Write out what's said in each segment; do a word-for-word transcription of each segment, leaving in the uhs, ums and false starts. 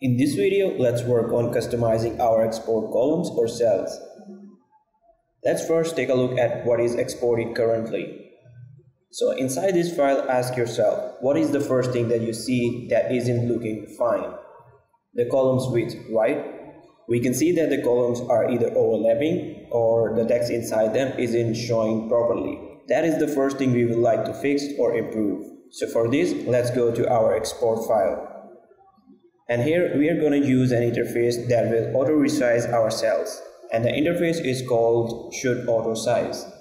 In this video, let's work on customizing our export columns or cells. Let's first take a look at what is exported currently. So inside this file, ask yourself, what is the first thing that you see that isn't looking fine? The column's width, right? We can see that the columns are either overlapping or the text inside them isn't showing properly. That is the first thing we would like to fix or improve. So for this, let's go to our export file. And here we are going to use an interface that will auto-resize our cells. And the interface is called ShouldAutoSize.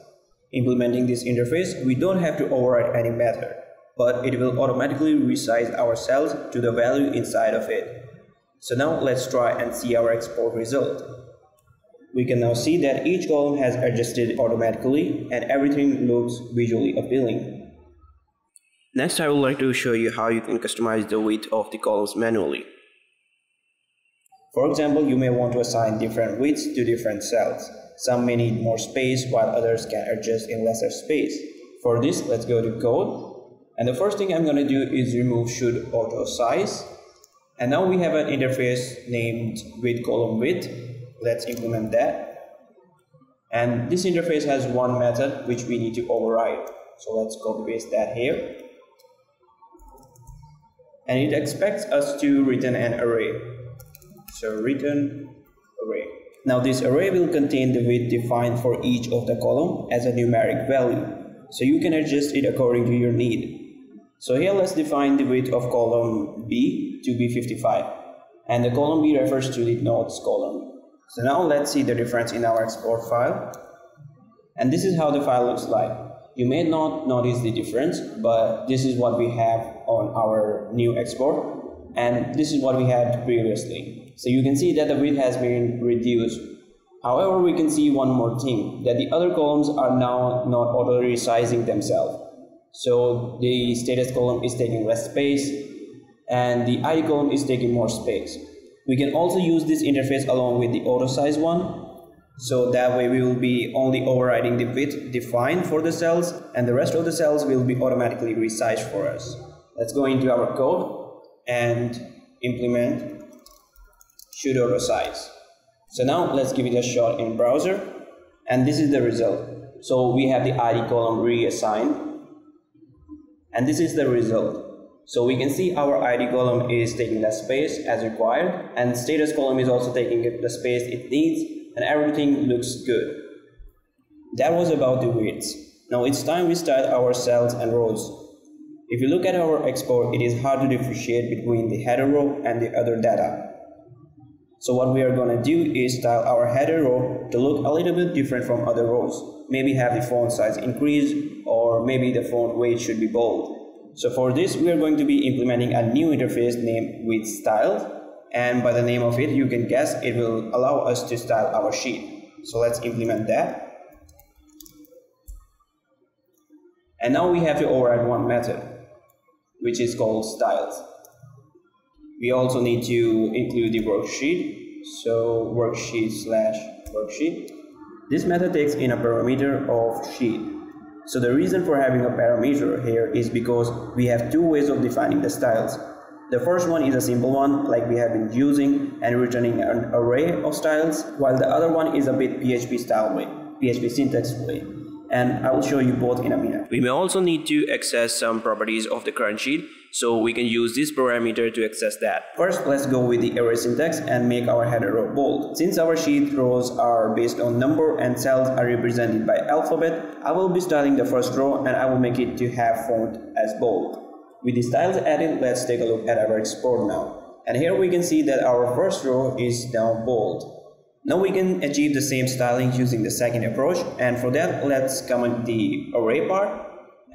Implementing this interface, we don't have to override any method, but it will automatically resize our cells to the value inside of it. So now let's try and see our export result. We can now see that each column has adjusted automatically and everything looks visually appealing. Next, I would like to show you how you can customize the width of the columns manually. For example, you may want to assign different widths to different cells. Some may need more space while others can adjust in lesser space. For this, let's go to code. And the first thing I'm going to do is remove ShouldAutoSize. And now we have an interface named WithColumnWidth. Let's implement that. And this interface has one method which we need to override. So let's copy paste that here. And it expects us to return an array. So return array. Now this array will contain the width defined for each of the column as a numeric value. So you can adjust it according to your need. So here let's define the width of column B to be fifty-five. And the column B refers to the nodes column. So now let's see the difference in our export file. And this is how the file looks like. You may not notice the difference, but this is what we have on our new export, and this is what we had previously. So you can see that the width has been reduced. However, we can see one more thing, that the other columns are now not auto-resizing themselves. So the status column is taking less space, and the I D column is taking more space. We can also use this interface along with the auto size one. So that way we will be only overriding the width defined for the cells and the rest of the cells will be automatically resized for us. Let's go into our code and implement ShouldAutoSize. So now let's give it a shot in browser and this is the result. So we have the I D column reassigned and this is the result. So we can see our I D column is taking less space as required and status column is also taking the space it needs. And everything looks good. That was about the widths. Now it's time we style our cells and rows. If you look at our export, it is hard to differentiate between the header row and the other data. So what we are going to do is style our header row to look a little bit different from other rows. Maybe have the font size increased or maybe the font weight should be bold. So for this, we are going to be implementing a new interface named WithStyles. And by the name of it, you can guess it will allow us to style our sheet. So let's implement that. And now we have to override one method, which is called styles. We also need to include the worksheet. So worksheet slash worksheet. This method takes in a parameter of sheet. So the reason for having a parameter here is because we have two ways of defining the styles. The first one is a simple one, like we have been using and returning an array of styles, while the other one is a bit P H P style way, P H P syntax way. And I will show you both in a minute. We may also need to access some properties of the current sheet, so we can use this parameter to access that. First, let's go with the array syntax and make our header row bold. Since our sheet rows are based on number and cells are represented by alphabet, I will be styling the first row and I will make it to have font as bold. With the styles added, let's take a look at our export now. And here we can see that our first row is now bold. Now we can achieve the same styling using the second approach. And for that, let's comment the array part.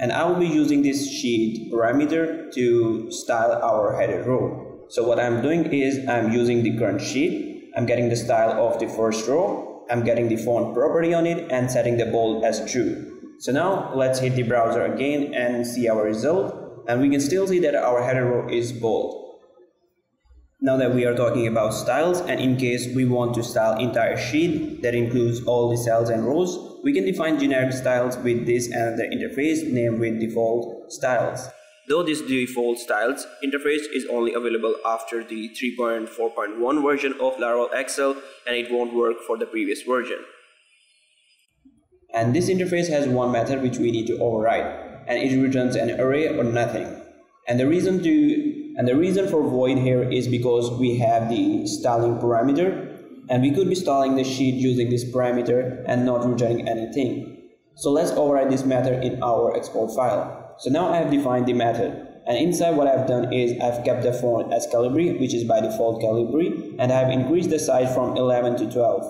And I will be using this sheet parameter to style our header row. So what I'm doing is I'm using the current sheet. I'm getting the style of the first row. I'm getting the font property on it and setting the bold as true. So now let's hit the browser again and see our result. And we can still see that our header row is bold. Now that we are talking about styles, and in case we want to style entire sheet that includes all the cells and rows, we can define generic styles with this and another interface named WithDefaultStyles. Though this default styles interface is only available after the three point four point one version of Laravel Excel, and it won't work for the previous version. And this interface has one method which we need to override, and it returns an array or nothing. And the reason to and the reason for void here is because we have the styling parameter, and we could be styling the sheet using this parameter and not returning anything. So let's override this method in our export file. So now I have defined the method, and inside what I've done is I've kept the font as Calibri, which is by default Calibri, and I've increased the size from eleven to twelve.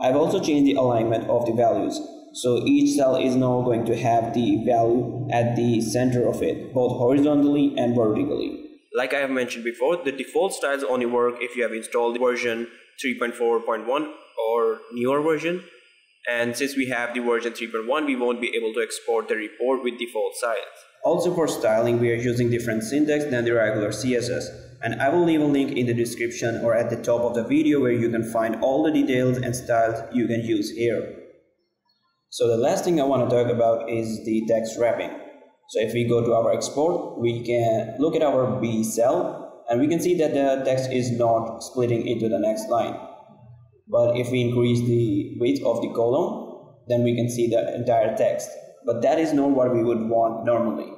I've also changed the alignment of the values. So each cell is now going to have the value at the center of it, both horizontally and vertically. Like I have mentioned before, the default styles only work if you have installed the version three point four point one or newer version. And since we have the version three point one, we won't be able to export the report with default styles. Also for styling, we are using different syntax than the regular C S S. And I will leave a link in the description or at the top of the video where you can find all the details and styles you can use here. So the last thing I want to talk about is the text wrapping. So if we go to our export, we can look at our B cell and we can see that the text is not splitting into the next line. But if we increase the width of the column, then we can see the entire text. But that is not what we would want normally.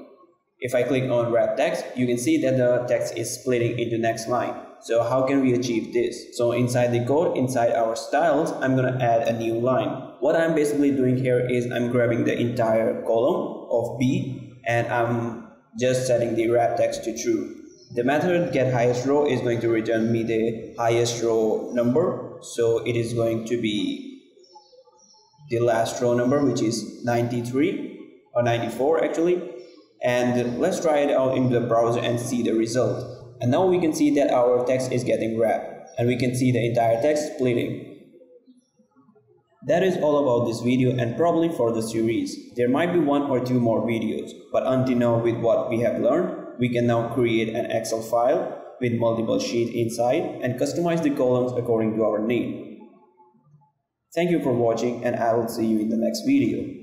If I click on wrap text, you can see that the text is splitting into next line. So how can we achieve this? So inside the code, inside our styles, I'm going to add a new line. What I'm basically doing here is I'm grabbing the entire column of B and I'm just setting the wrap text to true. The method getHighestRow is going to return me the highest row number. So it is going to be the last row number, which is ninety-three or ninety-four actually. And let's try it out in the browser and see the result. And now we can see that our text is getting wrapped, and we can see the entire text splitting. That is all about this video and probably for the series. There might be one or two more videos, but until now with what we have learned, we can now create an Excel file with multiple sheets inside and customize the columns according to our need. Thank you for watching, and I will see you in the next video.